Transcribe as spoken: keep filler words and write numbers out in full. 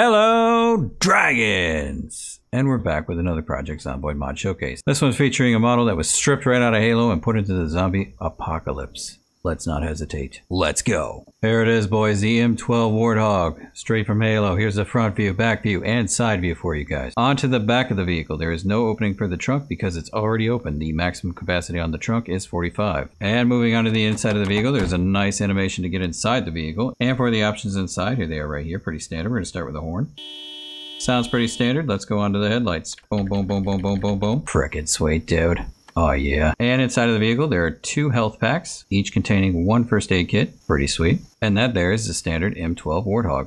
Hello, dragons! And we're back with another Project Zomboid mod showcase. This one's featuring a model that was stripped right out of Halo and put into the zombie apocalypse. Let's not hesitate. Let's go. There it is, boys. The M twelve Warthog. Straight from Halo. Here's the front view, back view, and side view for you guys. Onto the back of the vehicle. There is no opening for the trunk because it's already open. The maximum capacity on the trunk is forty-five. And moving onto the inside of the vehicle, there's a nice animation to get inside the vehicle. And for the options inside, here they are right here. Pretty standard. We're going to start with the horn. Sounds pretty standard. Let's go on to the headlights. Boom, boom, boom, boom, boom, boom, boom. Frickin' sweet, dude. Oh yeah. And inside of the vehicle, there are two health packs, each containing one first aid kit. Pretty sweet. And that there is the standard M twelve Warthog.